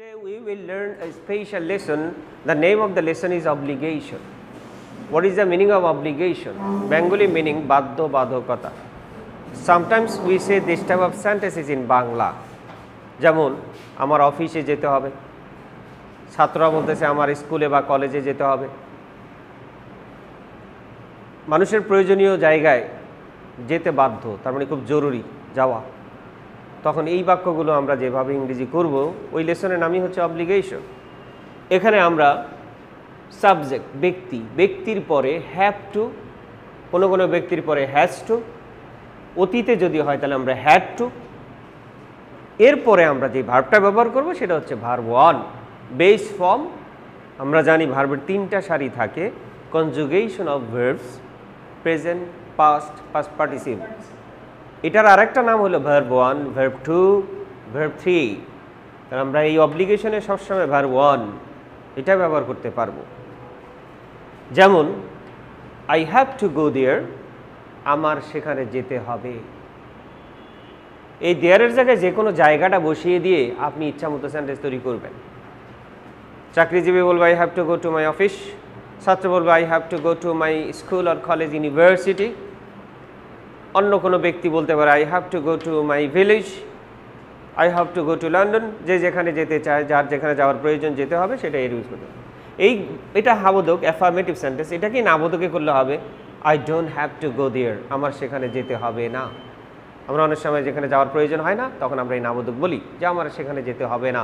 Today we will learn a special lesson. The name of the lesson is obligation. What is the meaning of obligation? Bengali meaning baddho badhokata. Sometimes we say this type of sentences in Bangla. Jamon, amar office e jete hobe. Chhatrora bolteche amar school e ba college e jete hobe. Manusher proyojoniyo jaygay jete baddho. Tar mane khub joruri jawa. তখন এই বাক্যগুলো আমরা যেভাবে ইংরেজি করব ওই লেসনের নামই হচ্ছে অবলিগেশন। এখানে আমরা সাবজেক্ট ব্যক্তি, ব্যক্তির পরে হ্যাভ টু, কোনো কোনো ব্যক্তির পরে হ্যাজ টু, অতীতে যদি হয় তাহলে আমরা হ্যাড টু। এরপরে আমরা যে ভার্বটা ব্যবহার করব সেটা হচ্ছে ভার্ব ওয়ান বেস ফর্ম। আমরা জানি ভার্বের তিনটা সারি থাকে, conjugation of verbs, present, past, past participle. এটার আরেকটা নাম হলো ভার্ব 1, ভার্ব 2, ভার্ব 3। তাহলে আমরা এই অবলিগেশনে সবসময় ভার্ব 1 এটা ব্যবহার করতে পারবো। যেমন I have to go there, আমার সেখানে যেতে হবে। এই দেয়ারের জায়গায় যে কোনো জায়গাটা বসিয়ে দিয়ে আপনি ইচ্ছামতো সেন্টেন্স তৈরি করবেন। চাকরিজীবী বলবে I have to go to my office, ছাত্র বলবে I have to go to my school or college, university. অন্য কোনো ব্যক্তি বলতে পারে I have to go to my village, I have to go to London. যে যেখানে যেতে চায়, যার যেখানে যাওয়ার প্রয়োজন যেতে হবে, সেটা এর ইউজ করতে হবে। এটা হাবোধক অ্যাফার্মেটিভ সেন্টেন্স। এটাকে না বোধকে করলে হবে I don't have to go there, আমার সেখানে যেতে হবে না। আমরা অনেক সময় যেখানে যাওয়ার প্রয়োজন হয় না তখন আমরা এই নাবোধক বলি যে আমার সেখানে যেতে হবে না।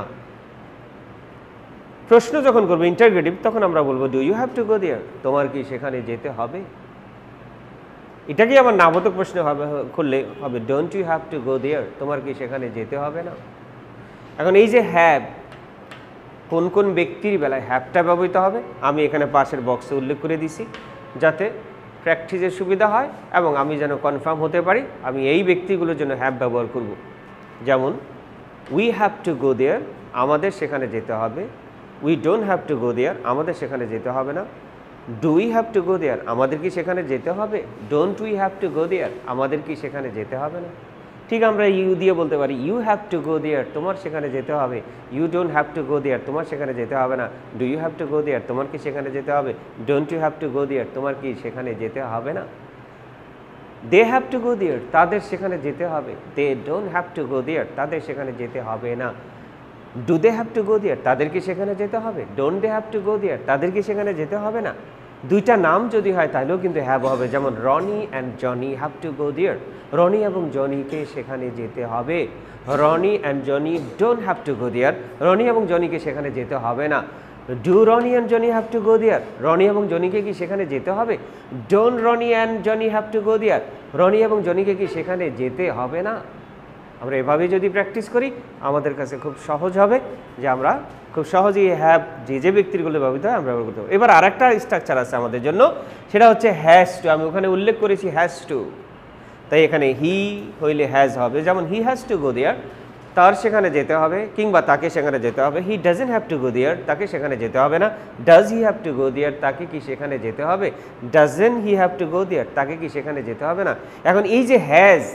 প্রশ্ন যখন করবো ইন্টারগ্রেটিভ তখন আমরা বলবো do you have to go there, তোমার কি সেখানে যেতে হবে। এটাকে আমার নাবোধক প্রশ্ন হবে করলে হবে don't you have to go there, তোমার কি সেখানে যেতে হবে না। এখন এই যে হ্যাভ, কোন কোন ব্যক্তির বেলায় হ্যাভটা ব্যবহৃত হবে আমি এখানে পাশের বক্সে উল্লেখ করে দিছি, যাতে প্র্যাকটিসের সুবিধা হয় এবং আমি যেন কনফার্ম হতে পারি আমি এই ব্যক্তিগুলোর জন্য হ্যাভ ব্যবহার করব। যেমন we have to go there, আমাদের সেখানে যেতে হবে। We don't have to go there, আমাদের সেখানে যেতে হবে না। Do we have to go there, আমাদের কি সেখানে যেতে হবে। Don't we have to go there, আমাদের কি সেখানে যেতে হবে না। ঠিক আমরা ইউ দিয়ে বলতে পারি you have to go there, তোমার সেখানে যেতে হবে। You don't have to go there, তোমার সেখানে যেতে হবে না। Do you have to go there, তোমার কি সেখানে যেতে হবে। Don't you have to go there, তোমার কি সেখানে যেতে হবে না। দে হ্যাভ টু গো দেয়ার, তাদের সেখানে যেতে হবে। They don't have to go there, তাদের সেখানে যেতে হবে না। Do they have to go there, তাদের কি সেখানে যেতে হবে। Don't they have to go there, তাদের কি সেখানে যেতে হবে না। দুইটা নাম যদি হয় তাহলেও কিন্তু হ্যাভ হবে। যেমন Roni and Johnny have to go there, Roni এবং জনিকে সেখানে যেতে হবে। Roni and Johnny don't have to go there, Roni এবং জনিকে সেখানে যেতে হবে না। Do Roni and Johnny have to go there, Roni এবং জনিকে কি সেখানে যেতে হবে। Don't Roni and Johnny have to go there, Roni এবং জনিকে কি সেখানে যেতে হবে না। আমরা এভাবে যদি প্র্যাকটিস করি আমাদের কাছে খুব সহজ হবে যে আমরা খুব সহজেই হ্যাভ যে ব্যক্তিগুলো ব্যবহৃত হয় আমরা ব্যবহার করতে পারব। এবার আরেকটা স্ট্রাকচার আছে আমাদের জন্য, সেটা হচ্ছে হ্যাজ টু। আমি ওখানে উল্লেখ করেছি হ্যাজ টু, তাই এখানে হি হইলে হ্যাজ হবে। যেমন হি হ্যাজ টু গো দেয়ার, তার সেখানে যেতে হবে কিংবা তাকে সেখানে যেতে হবে। He doesn't have to go there, তাকে সেখানে যেতে হবে না। Does he have to go there, তাকে কি সেখানে যেতে হবে। Doesn't he have to go there, তাকে কি সেখানে যেতে হবে না। এখন এই যে হ্যাজ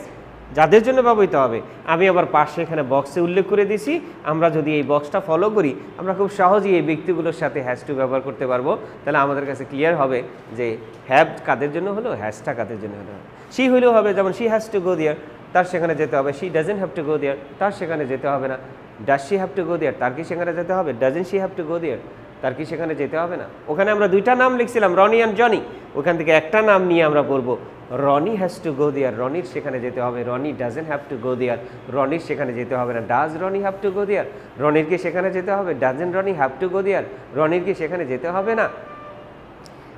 যাদের জন্য ব্যবহৃত হবে আমি আবার পাশে এখানে বক্সে উল্লেখ করে দিছি। আমরা যদি এই বক্সটা ফলো করি আমরা খুব সহজেই এই ব্যক্তিগুলোর সাথে হ্যাজ টু ব্যবহার করতে পারবো। তাহলে আমাদের কাছে ক্লিয়ার হবে যে হ্যাভ কাদের জন্য হলো, হ্যাজটা কাদের জন্য হলো। সি হইলেও হবে, যেমন she has to go there, তার সেখানে যেতে হবে। She doesn't have to go there, তার সেখানে যেতে হবে না। Does she have to go there, তার কি সেখানে যেতে হবে। Doesn't she have to go there, তার কি সেখানে যেতে হবে না। ওখানে আমরা দুইটা নাম লিখছিলাম রনি অ্যান্ড জনি, ওখান থেকে একটা নাম নিয়ে আমরা বলবো Roni has to go there, রনির সেখানে যেতে হবে। Roni doesn't have to go there, রনির সেখানে যেতে হবে না। Does Roni have to go there, রনির কি সেখানে যেতে হবে। Doesn't Roni have to go there, রনির কি সেখানে যেতে হবে না।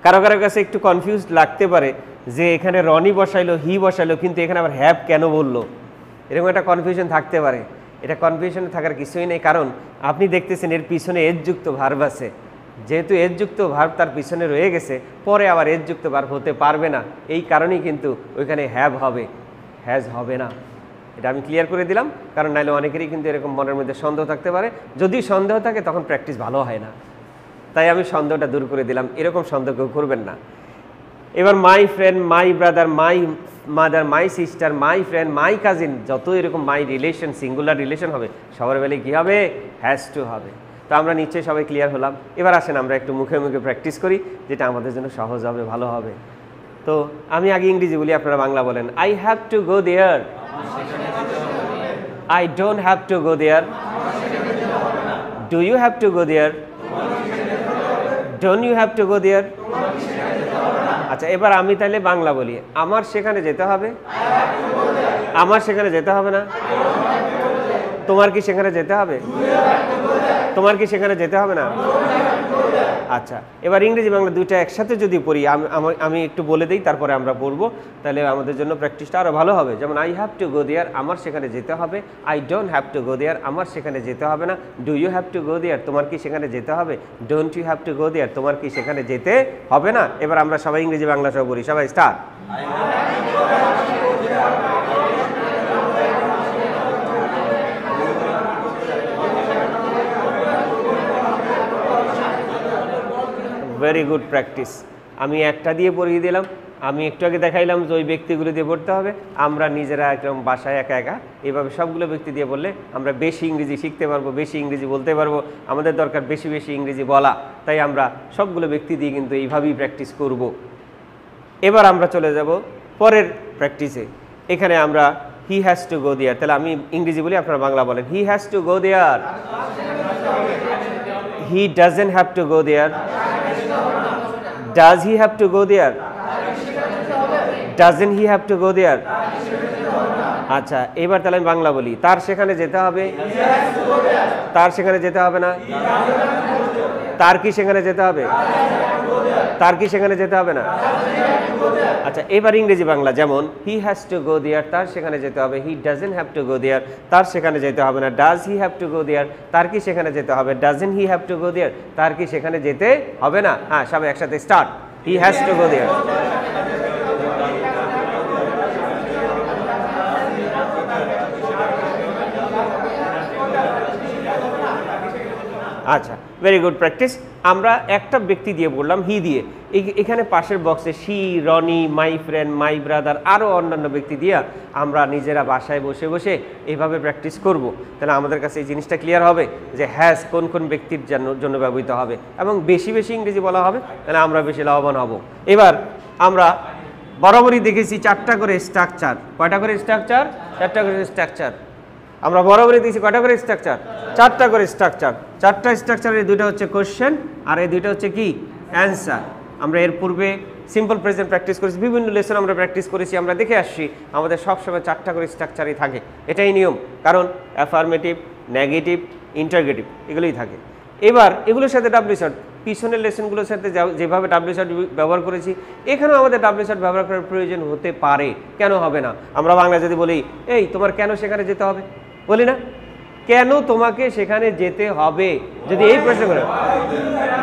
কারো কারো কাছে একটু কনফিউজ লাগতে পারে যে এখানে রনি বসাইলো, হি বসাইলো, কিন্তু এখানে আবার হ্যাভ কেন বললো, এরকম একটা কনফিউশন থাকতে পারে। এটা কনফিউশনে থাকার কিছুই নেই, কারণ আপনি দেখতেছেন এর পিছনে এজযুক্ত ভার্ব আছে। যেহেতু এজযুক্ত ভার্ব তার পিছনে রয়ে গেছে, পরে আবার এজযুক্ত ভার্ব হতে পারবে না। এই কারণেই কিন্তু ওইখানে হ্যাভ হবে, হ্যাজ হবে না। এটা আমি ক্লিয়ার করে দিলাম, কারণ নাহলে অনেকেরই কিন্তু এরকম মনের মধ্যে সন্দেহ থাকতে পারে। যদি সন্দেহ থাকে তখন প্র্যাকটিস ভালো হয় না, তাই আমি সন্দেহটা দূর করে দিলাম। এরকম সন্দেহ কেউ করবেন না। এবার my friend, my brother, my mother, my sister, my friend, my cousin, যত এরকম মাই রিলেশন, সিঙ্গুলার রিলেশন হবে সবার বেলায় কী হবে? হ্যাজ টু হবে। তো আমরা নিশ্চয়ই সবাই ক্লিয়ার হলাম। এবার আসেন আমরা একটু মুখে মুখে প্র্যাকটিস করি, যেটা আমাদের জন্য সহজ হবে, ভালো হবে। তো আমি আগে ইংরেজি বলি, আপনারা বাংলা বলেন। I have to go there, I don't have to go there, do you have to go there, don't you have to go there. আচ্ছা এবার আমি তাহলে বাংলা বলি, আমার সেখানে যেতে হবে? আমার সেখানে যেতে হবে না। তোমার কি সেখানে যেতে হবে? তোমার কি সেখানে যেতে হবে না। আচ্ছা এবার ইংরেজি বাংলা দুইটা একসাথে যদি পড়ি, আমি একটু বলে দিই, তারপরে আমরা পড়বো, তাহলে আমাদের জন্য প্র্যাকটিসটা আরও ভালো হবে। যেমন I have to go there, আমার সেখানে যেতে হবে। I don't have to go there, আমার সেখানে যেতে হবে না। Do you have to go there, তোমার কি সেখানে যেতে হবে? Don't you have to go there, তোমার কি সেখানে যেতে হবে না। এবার আমরা সবাই ইংরেজি বাংলা সহ পড়ি, সবাই স্টার্ট। Very good practice. আমি একটা দিয়ে পড়িয়ে দিলাম, আমি একটু আগে দেখাইলাম যে ওই ব্যক্তিগুলো দিয়ে পড়তে হবে। আমরা নিজেরা একদম বাসায় একা একা এভাবে সবগুলো ব্যক্তি দিয়ে বললে আমরা বেশি ইংরেজি শিখতে পারবো, বেশি ইংরেজি বলতে পারবো। আমাদের দরকার বেশি বেশি ইংরেজি বলা, তাই আমরা সবগুলো ব্যক্তি দিয়ে কিন্তু এইভাবেই প্র্যাকটিস করব। এবার আমরা চলে যাব পরের প্র্যাকটিসে। এখানে আমরা হি হ্যাজ টু গো দেয়ার, তাহলে আমি ইংরেজি বলি, আপনারা বাংলা বলেন। He has to go there, he doesn't have to go there, does he have to go there, doesn't he have to go there। আচ্ছা এবার তাহলে আমি বাংলা বলি, তার সেখানে যেতে হবে? তার সেখানে যেতে হবে না। তার কি সেখানে যেতে হবে? তার কি সেখানে যেতে হবে না। আচ্ছা এবার ইংরেজি বাংলা, যেমন হি হ্যাজ টু গো দেয়ার, তার সেখানে যেতে হবে। He doesn't have to go there, তার সেখানে যেতে হবে না। Does he have to go there, তার কি সেখানে যেতে হবে? Doesn't he have to go there, তার কি সেখানে যেতে হবে না। হ্যাঁ সবাই একসাথে start. He has to go there. আচ্ছা ভেরি গুড প্র্যাকটিস। আমরা একটা ব্যক্তি দিয়ে বললাম হি দিয়ে, এখানে পাশের বক্সে she, Roni, my friend, my brother, আরও অন্যান্য ব্যক্তি দিয়ে আমরা নিজেরা বাসায় বসে বসে এভাবে প্র্যাকটিস করব। তাহলে আমাদের কাছে এই জিনিসটা ক্লিয়ার হবে যে হ্যাজ কোন কোন ব্যক্তির জন্য ব্যবহৃত হবে, এবং বেশি বেশি ইংরেজি বলা হবে, তাহলে আমরা বেশি লাভবান হব। এবার আমরা বরাবরই দেখেছি চারটা করে স্ট্রাকচার, কয়টা করে স্ট্রাকচার? চারটা করে স্ট্রাকচার আমরা বরাবরই দিয়েছি। কয়টা করে স্ট্রাকচার? চারটা করে স্ট্রাকচার। চারটা স্ট্রাকচারের দুইটা হচ্ছে কোশ্চেন, আর এই দুইটা হচ্ছে কি? অ্যান্সার। আমরা এর পূর্বে সিম্পল প্রেজেন্ট প্র্যাকটিস করেছি, বিভিন্ন লেসন আমরা প্র্যাকটিস করেছি, আমরা দেখে আসছি আমাদের সবসময় চারটা করে স্ট্রাকচারই থাকে, এটাই নিয়ম। কারণ অ্যাফার্মেটিভ, নেগেটিভ, ইন্টারগেটিভ এগুলোই থাকে। এবার এগুলোর সাথে ডাব্লিউ শর্ট, পিছনের লেসনগুলোর সাথে যেভাবে ডাব্লিউ শর্ট ব্যবহার করেছি, এখানেও আমাদের ডাব্লিউ শর্ট ব্যবহার করার প্রয়োজন হতে পারে, কেন হবে না। আমরা বাংলা যদি বলি, এই তোমার কেন সেখানে যেতে হবে, বলি না? কেন তোমাকে সেখানে যেতে হবে, যদি এই প্রশ্ন করে।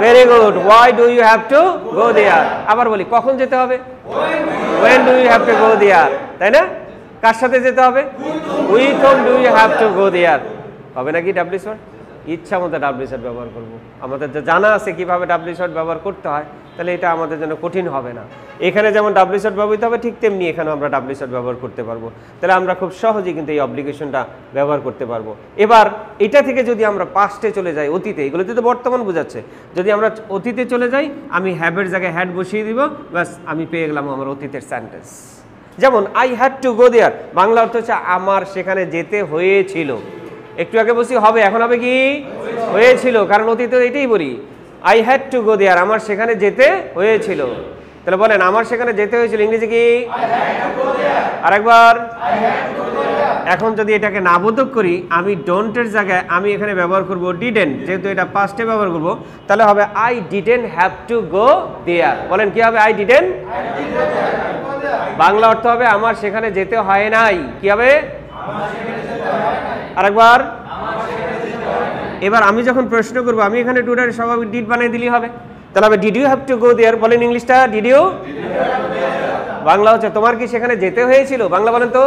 Very good, why do you have to go there. আবার বলি, কখন যেতে হবে? When do you have to go there, তাই না? কার সাথে যেতে হবে? With whom do you have to go there. হবে নাকি ডাব্লিউ শর্ট? ইচ্ছা মতো ডাব্লিউ শর্ট ব্যবহার করবো, আমাদের যা জানা আছে কীভাবে ডাব্লিউ শর্ট ব্যবহার করতে হয়, তাহলে এটা আমাদের জন্য কঠিন হবে না। এখানে যেমন ডাব্লিউ শর্ট ব্যবহৃত হবে, ঠিক তেমনি এখানেও আমরা ডাব্লিউ শর্ট ব্যবহার করতে পারবো, তাহলে আমরা খুব সহজেই কিন্তু এই অ্যাপ্লিকেশনটা ব্যবহার করতে পারবো। এবার এটা থেকে যদি আমরা পাস্টে চলে যাই, অতীতে, এগুলোতে তো বর্তমান বোঝাচ্ছে, যদি আমরা অতীতে চলে যাই, আমি হ্যাভের জায়গায় হ্যাড বসিয়ে দিব, ব্যাস আমি পেয়ে গেলাম আমার অতীতের সেন্টেন্স। যেমন I had to go there, Bangla অর্থ হচ্ছে আমার সেখানে যেতে হয়েছিল। একটু আগে বলছি হবে, এখন হবে কি? হয়েছিল, কারণ অতীতে এটাই বলি, I had to go there, আমার সেখানে যেতে হয়েছিল। তাহলে বলেন আমার সেখানে যেতে হয়েছিল ইংরেজি কি? আরেকবার। এখন যদি এটাকে নাবোধক করি, আমি ডোন্টের জায়গায় আমি এখানে ব্যবহার করব ডিডেন্ট, যেহেতু এটা পাস্টে ব্যবহার করব, তাহলে হবে I didn't have to go there. বলেন কি হবে? আই ডিডেন্ট, বাংলা অর্থ হবে আমার সেখানে যেতে হয় নাই। কি হবে? আরেকবার। এবার আমি যখন প্রশ্ন করবো, আমি এখানে টু ডার স্বাভাবিক ডিড বানিয়ে দিলেই হবে, তাহলে হবে did you have to go there. বলেন ইংলিশটা ডিড ইউ, বাংলা হচ্ছে তোমার কি সেখানে যেতে হয়েছিল, বাংলা বলেন তো।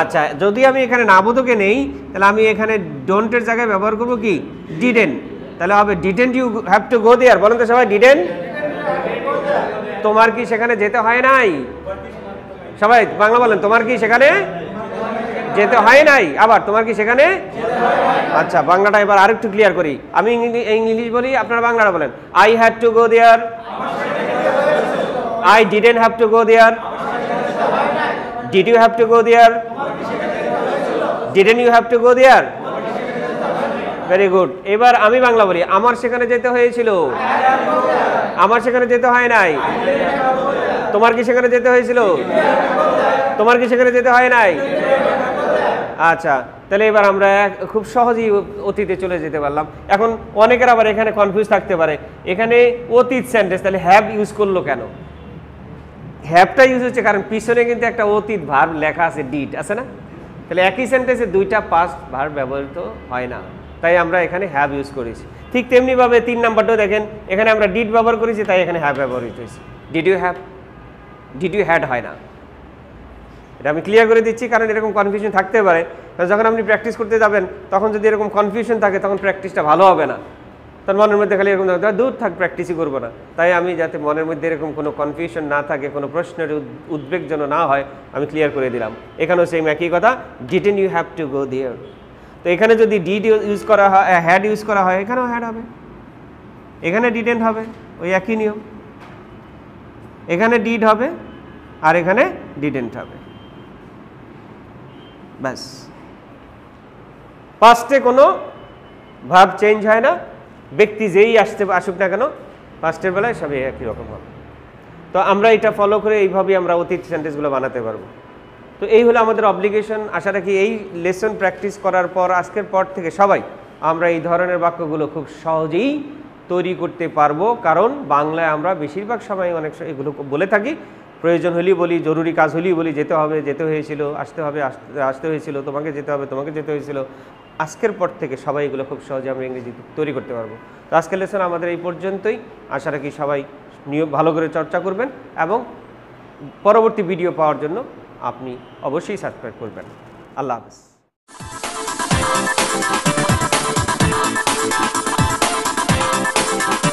আচ্ছা যদি আমি এখানে নাবোধকে নেই, তাহলে আমি এখানে ডোন্টের জায়গায় ব্যবহার করবো কি? ডিডেন্ট, তাহলে হবে didn't you have to go there. বলেন তো সবাই ডিডেন্ট। তোমার কি সেখানে যেতে হয় নাই? সবাই বাংলা বলেন, তোমার কি সেখানে যেতে হয় নাই? আবার তোমার কি সেখানে, আচ্ছা বাংলাটা এবার আরেকটু ক্লিয়ার করি। আমি ইংলিশ বলি, আপনারা বাংলাটা বলেন। I had to go there, I didn't have to go there, did you have to go there, didn't you have to go there. Very good. এবার আমি বাংলা বলি, আমার সেখানে যেতে হয়েছিল, আমার সেখানে যেতে হয় নাই। তোমার কি সেখানে যেতে হয়েছিল? তোমার কি সেখানে যেতে হয় নাই? আচ্ছা, তাহলে এবার আমরা খুব সহজেই অতীতে চলে যেতে পারলাম। এখন অনেকের আবার এখানে কনফিউজ থাকতে পারে, এখানে অতীত সেন্টেন্স, তাহলে হ্যাভ ইউজ করলো কেন? হ্যাভটা ইউজ হচ্ছে কারণ পিছনে কিন্তু একটা অতীত ভার্ব লেখা আছে, ডিড আছে না? তাহলে একই সেন্টেন্সে দুইটা পাস্ট ভার্ব ব্যবহৃত হয় না, তাই আমরা এখানে হ্যাভ ইউজ করেছি। ঠিক তেমনিভাবে ৩ নাম্বারটাও দেখেন, এখানে আমরা ডিড ব্যবহার করেছি, তাই এখানে হ্যাভ ব্যবহৃত হয়েছে। Did you have, did you had হয় না। এটা আমি ক্লিয়ার করে দিচ্ছি, কারণ এরকম কনফিউশন থাকতে পারে। যখন আপনি প্র্যাকটিস করতে যাবেন তখন যদি এরকম কনফিউশন থাকে তখন প্র্যাকটিসটা ভালো হবে না, তার মনের মধ্যে খালি এরকম দূর থাক, প্র্যাকটিসই করবো না। তাই আমি যাতে মনের মধ্যে এরকম কোনো কনফিউশন না থাকে, কোনো প্রশ্নের উদ্বেগ যেন না হয়, আমি ক্লিয়ার করে দিলাম। এখানেও সেম একই কথা, didn't you have to go there. তো এখানে যদি ডিড ইউজ করা হয়, হ্যাড ইউজ করা হয়, এখানেও হ্যাড হবে, এখানে ডিডেন্ট হবে, ওই একই নিয়ম। এখানে ডিড হবে আর এখানে ডিডেন্ট হবে, ব্যাস। পাস্টে কোনো ভাব চেঞ্জ হয় না, ব্যক্তি যেই আসুক না কেন পাস্টের বেলায় সবই একই রকম হবে। তো আমরা এটা ফলো করে এইভাবেই আমরা অতীত সেন্টেন্সগুলো বানাতে পারবো। তো এই হলো আমাদের অব্লিগেশন। আশা রাখি এই লেসন প্র্যাকটিস করার পর, আজকের পর থেকে সবাই আমরা এই ধরনের বাক্যগুলো খুব সহজেই তৈরি করতে পারবো, কারণ বাংলায় আমরা বেশিরভাগ সময় অনেক এগুলো বলে থাকি। প্রয়োজন হলেই বলি, জরুরি কাজ হলেই বলি, যেতে হবে, যেতে হয়েছিল, আসতে হবে, আসতে হয়েছিল, তোমাকে যেতে হবে, তোমাকে যেতে হয়েছিল। আজকের পর থেকে সবাই এগুলো খুব সহজে আমরা ইংরেজি তৈরি করতে পারবো। তো আজকের লেসন আমাদের এই পর্যন্তই। আশা রাখি সবাই নিয়ম ভালো করে চর্চা করবেন এবং পরবর্তী ভিডিও পাওয়ার জন্য আপনি অবশ্যই সাবস্ক্রাইব করবেন। আল্লাহ হাফেজ।